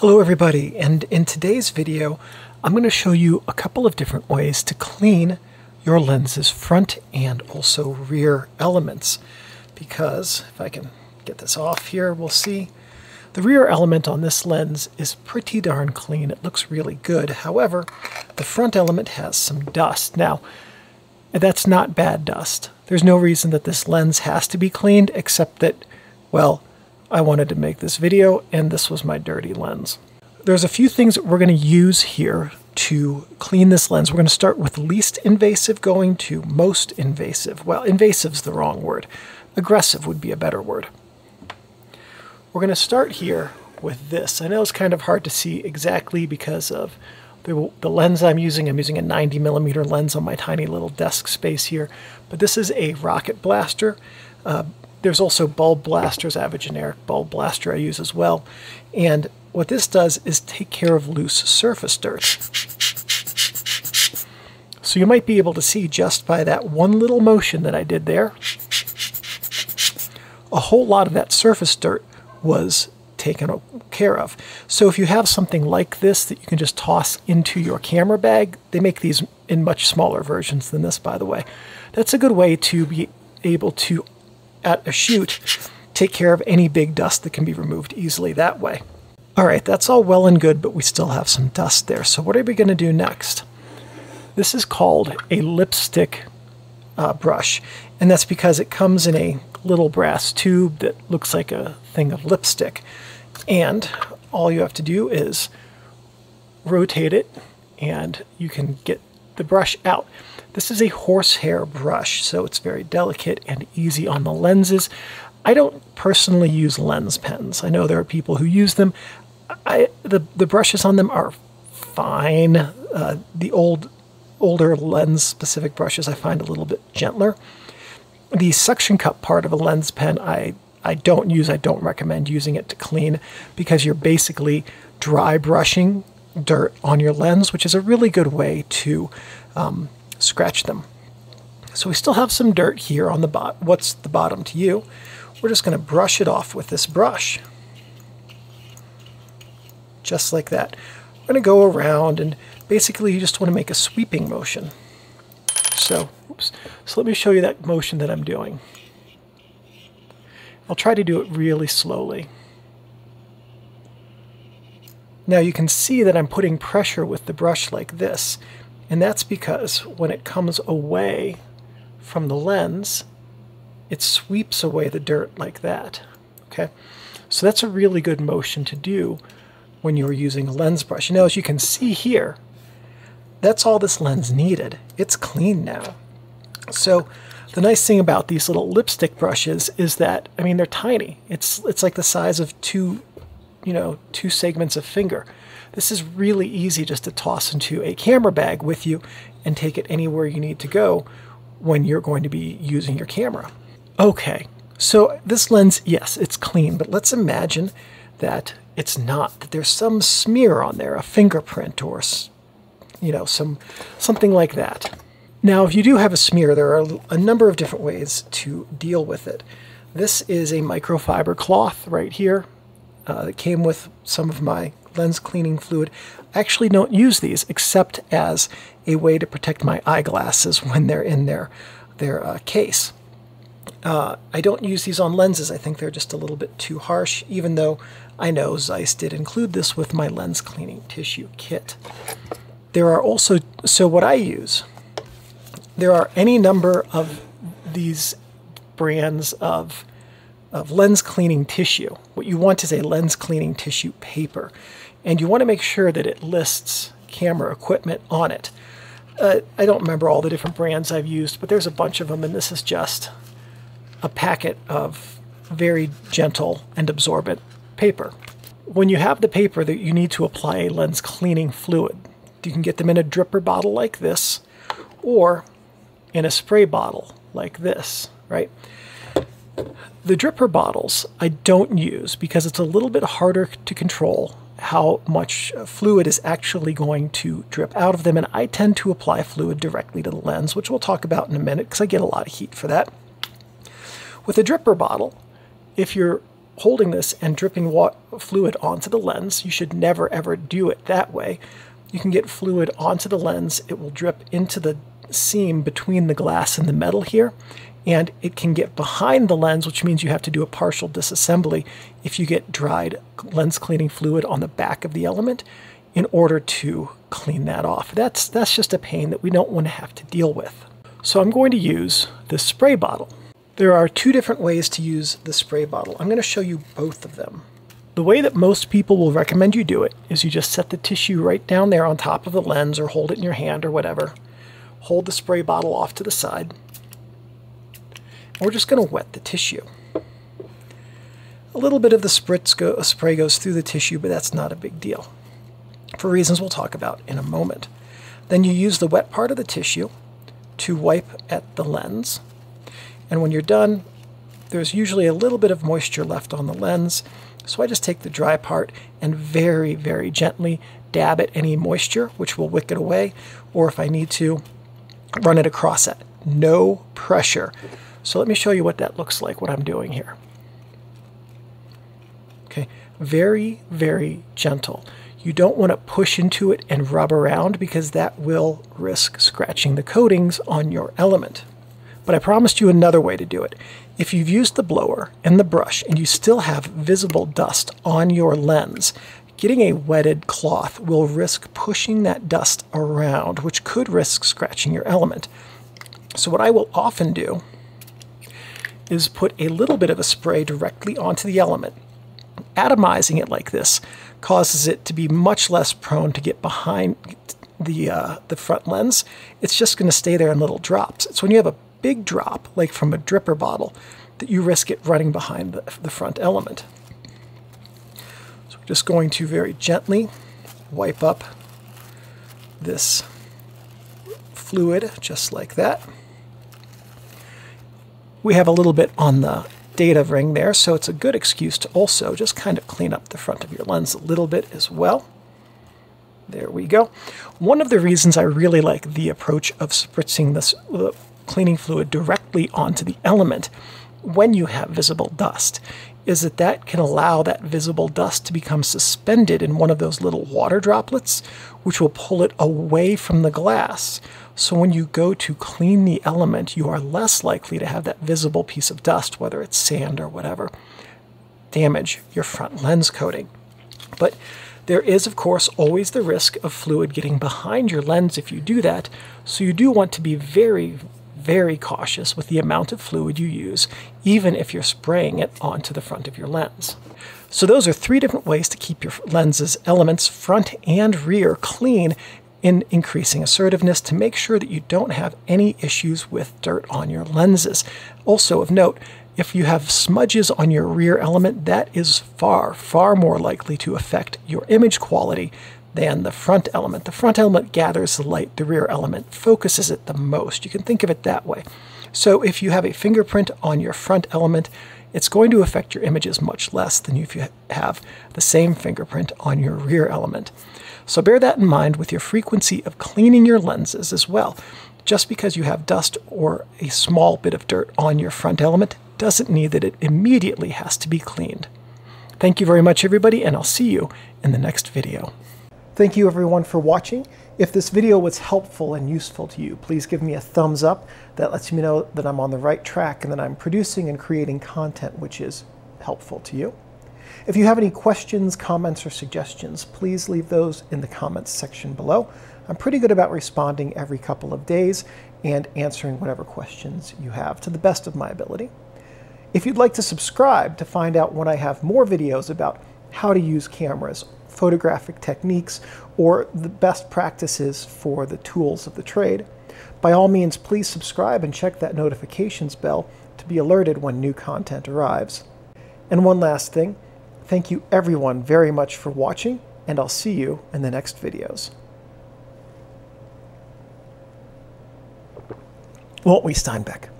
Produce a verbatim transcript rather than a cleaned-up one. Hello everybody, and in today's video I'm going to show you a couple of different ways to clean your lens's front and also rear elements, because if I can get this off here, we'll see the rear element on this lens is pretty darn clean. It looks really good. However, the front element has some dust. Now, that's not bad dust. There's no reason that this lens has to be cleaned except that, well, I wanted to make this video and this was my dirty lens. There's a few things that we're going to use here to clean this lens. We're going to start with least invasive going to most invasive. Well, invasive's the wrong word. Aggressive would be a better word. We're going to start here with this. I know it's kind of hard to see exactly because of the, the lens I'm using. I'm using a ninety millimeter lens on my tiny little desk space here, but this is a Rocket blaster. Uh, There's also bulb blasters. I have a generic bulb blaster I use as well. And what this does is take care of loose surface dirt. So you might be able to see just by that one little motion that I did there, a whole lot of that surface dirt was taken care of. So if you have something like this that you can just toss into your camera bag, they make these in much smaller versions than this, by the way. That's a good way to be able to, at a shoot, take care of any big dust that can be removed easily that way. All right, that's all well and good, but we still have some dust there. So what are we going to do next? This is called a lipstick uh, brush, and that's because it comes in a little brass tube that looks like a thing of lipstick. And all you have to do is rotate it, and you can get the brush out. This is a horsehair brush, so it's very delicate and easy on the lenses. I don't personally use lens pens. I know there are people who use them. I, the, the brushes on them are fine. Uh, the old, older lens-specific brushes I find a little bit gentler. The suction cup part of a lens pen I, I don't use. I don't recommend using it to clean, because you're basically dry brushing dirt on your lens, which is a really good way to um, scratch them. So we still have some dirt here on the bot. What's the bottom to you? We're just going to brush it off with this brush. Just like that. We're going to go around, and basically you just want to make a sweeping motion. So, oops. So let me show you that motion that I'm doing. I'll try to do it really slowly. Now you can see that I'm putting pressure with the brush like this, and that's because when it comes away from the lens, it sweeps away the dirt like that. Okay, so that's a really good motion to do when you're using a lens brush. Now, as you can see here, that's all this lens needed. It's clean now. So the nice thing about these little lipstick brushes is that, I mean, they're tiny. It's, it's like the size of two you know, two segments of finger. This is really easy just to toss into a camera bag with you and take it anywhere you need to go when you're going to be using your camera. Okay, so this lens, yes, it's clean, but let's imagine that it's not, that there's some smear on there, a fingerprint or, you know, some something like that. Now, if you do have a smear, there are a number of different ways to deal with it. This is a microfiber cloth right here. Uh, that came with some of my lens cleaning fluid. I actually don't use these except as a way to protect my eyeglasses when they're in their, their uh, case. Uh, I don't use these on lenses. I think they're just a little bit too harsh, even though I know Zeiss did include this with my lens cleaning tissue kit. There are also, so what I use, there are any number of these brands of of lens cleaning tissue. What you want is a lens cleaning tissue paper, and you want to make sure that it lists camera equipment on it. Uh, I don't remember all the different brands I've used, but there's a bunch of them, and this is just a packet of very gentle and absorbent paper. When you have the paper, that you need to apply a lens cleaning fluid. You can get them in a dripper bottle like this, or in a spray bottle like this, right? The dripper bottles I don't use because it's a little bit harder to control how much fluid is actually going to drip out of them. And I tend to apply fluid directly to the lens, which we'll talk about in a minute because I get a lot of heat for that. With a dripper bottle, if you're holding this and dripping wa- fluid onto the lens, you should never ever do it that way. You can get fluid onto the lens, it will drip into the seam between the glass and the metal here, and it can get behind the lens, which means you have to do a partial disassembly if you get dried lens cleaning fluid on the back of the element in order to clean that off. That's, that's just a pain that we don't want to have to deal with. So I'm going to use this spray bottle. There are two different ways to use the spray bottle. I'm going to show you both of them. The way that most people will recommend you do it is you just set the tissue right down there on top of the lens, or hold it in your hand or whatever. Hold the spray bottle off to the side. And we're just going to wet the tissue. A little bit of the spritz go, spray goes through the tissue, but that's not a big deal for reasons we'll talk about in a moment. Then you use the wet part of the tissue to wipe at the lens. And when you're done, there's usually a little bit of moisture left on the lens. So I just take the dry part and very, very gently dab at any moisture, which will wick it away, or if I need to, run it across it. No pressure. So let me show you what that looks like, what I'm doing here. Okay, very, very gentle. You don't want to push into it and rub around because that will risk scratching the coatings on your element. But I promised you another way to do it. If you've used the blower and the brush and you still have visible dust on your lens, getting a wetted cloth will risk pushing that dust around, which could risk scratching your element. So what I will often do is put a little bit of a spray directly onto the element. Atomizing it like this causes it to be much less prone to get behind the, uh, the front lens. It's just going to stay there in little drops. It's when you have a big drop, like from a dripper bottle, that you risk it running behind the, the front element. So we're just going to very gently wipe up this fluid, just like that. We have a little bit on the data ring there, so it's a good excuse to also just kind of clean up the front of your lens a little bit as well. There we go. One of the reasons I really like the approach of spritzing this uh, cleaning fluid directly onto the element when you have visible dust is that that can allow that visible dust to become suspended in one of those little water droplets, which will pull it away from the glass. So when you go to clean the element, you are less likely to have that visible piece of dust, whether it's sand or whatever, damage your front lens coating. But there is, of course, always the risk of fluid getting behind your lens if you do that, so you do want to be very very cautious with the amount of fluid you use, even if you're spraying it onto the front of your lens. So those are three different ways to keep your lens's elements, front and rear, clean in increasing assertiveness to make sure that you don't have any issues with dirt on your lenses. Also of note, if you have smudges on your rear element, that is far, far more likely to affect your image quality than the front element. The front element gathers the light, the rear element focuses it the most. You can think of it that way. So if you have a fingerprint on your front element, it's going to affect your images much less than if you have the same fingerprint on your rear element. So bear that in mind with your frequency of cleaning your lenses as well. Just because you have dust or a small bit of dirt on your front element doesn't mean that it immediately has to be cleaned. Thank you very much, everybody, and I'll see you in the next video. Thank you everyone for watching. If this video was helpful and useful to you, please give me a thumbs up. That lets me know that I'm on the right track and that I'm producing and creating content which is helpful to you. If you have any questions, comments, or suggestions, please leave those in the comments section below. I'm pretty good about responding every couple of days and answering whatever questions you have to the best of my ability. If you'd like to subscribe to find out when I have more videos about how to use cameras, photographic techniques, or the best practices for the tools of the trade, by all means, please subscribe and check that notifications bell to be alerted when new content arrives. And one last thing, thank you everyone very much for watching, and I'll see you in the next videos. Won't we, Steinbeck?